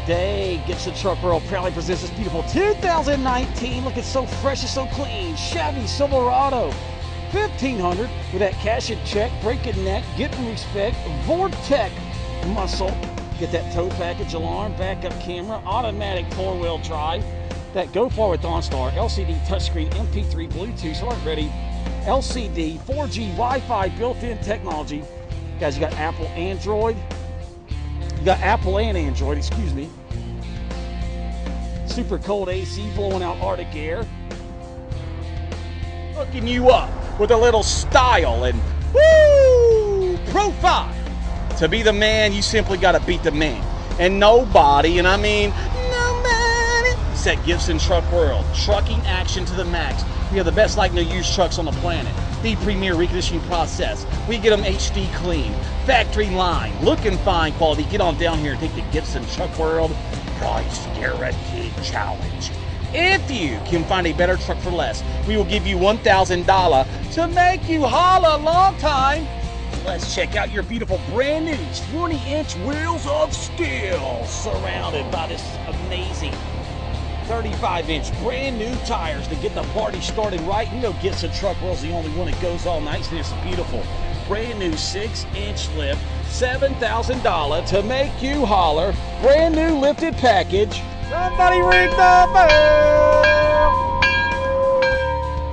today. Gibson Truck World proudly presents this beautiful 2019, looking so fresh and so clean, Chevy Silverado 1500 with that cash and check, breaking neck, getting respect, Vortec muscle. Get that tow package, alarm, backup camera, automatic four-wheel drive, that go forward with OnStar, LCD touchscreen, MP3, Bluetooth, smart ready, LCD, 4G, Wi-Fi, built-in technology. Guys, you got Apple, Android. You got Apple and Android, excuse me. Super cold AC blowing out Arctic air. Hooking you up with a little style and woo, profile. To be the man, you simply got to beat the man. And nobody, and I mean nobody, is at Gibson Truck World. Trucking action to the max. We have the best like no used trucks on the planet. The premier reconditioning process. We get them HD clean, factory line, looking fine quality. Get on down here and take the Gibson Truck World Price Guarantee Challenge. If you can find a better truck for less, we will give you $1,000 to make you holla long time. Let's check out your beautiful brand new 20-inch wheels of steel, surrounded by this amazing 35-inch brand new tires to get the party started right. You know Gibson Truck World's the only one that goes all night, and it's beautiful. Brand new 6-inch lift, $7,000 to make you holler. Brand new lifted package. Somebody ring the bell!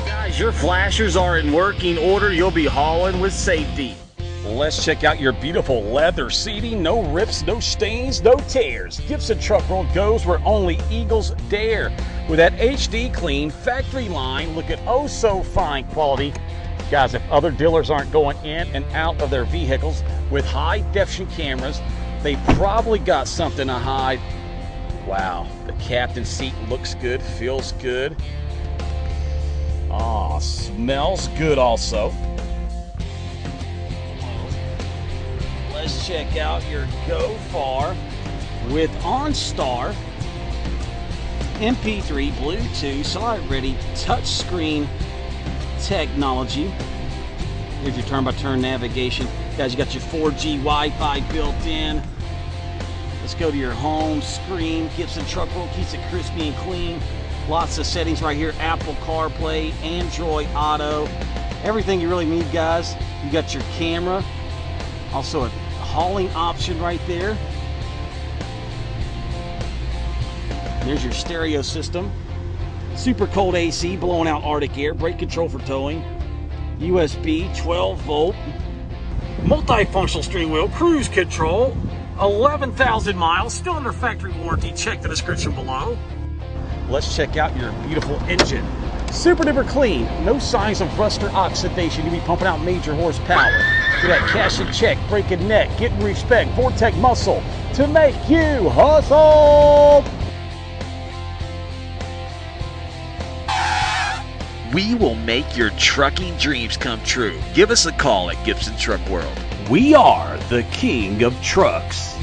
Guys, your flashers are in working order. You'll be hauling with safety. Let's check out your beautiful leather seating. No rips, no stains, no tears. Gibson Truck World goes where only eagles dare. With that HD clean factory line, look at oh so fine quality. Guys, if other dealers aren't going in and out of their vehicles with high definition cameras, they probably got something to hide. Wow, the captain's seat looks good, feels good. Aw, smells good also. Let's check out your Go Far with OnStar, MP3, Bluetooth, Smart Ready, touchscreen technology. Here's your turn-by-turn navigation. Guys, you got your 4G Wi-Fi built in. Let's go to your home screen. Gibson Truck World keeps it crispy and clean. Lots of settings right here. Apple CarPlay, Android Auto, everything you really need, guys. You got your camera. Also a hauling option right there. There's your stereo system. Super cold AC blowing out Arctic air. Brake control for towing. USB 12 volt. Multifunctional steering wheel. Cruise control. 11,000 miles. Still under factory warranty. Check the description below. Let's check out your beautiful engine. Super duper clean. No signs of rust or oxidation. You'll be pumping out major horsepower. Get that cash and check, breaking neck, getting respect, Vortec muscle to make you hustle. We will make your trucking dreams come true. Give us a call at Gibson Truck World. We are the king of trucks.